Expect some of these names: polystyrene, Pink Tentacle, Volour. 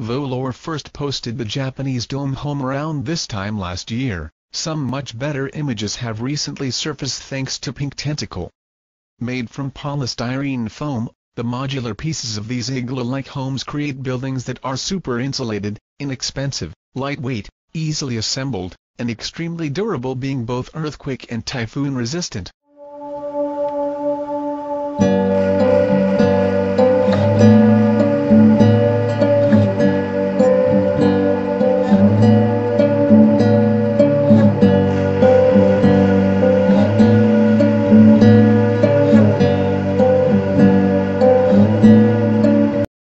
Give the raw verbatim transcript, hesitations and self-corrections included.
Volour first posted the Japanese dome home around this time last year. Some much better images have recently surfaced thanks to Pink Tentacle. Made from polystyrene foam, the modular pieces of these igloo-like homes create buildings that are super insulated, inexpensive, lightweight, easily assembled, and extremely durable, being both earthquake and typhoon resistant.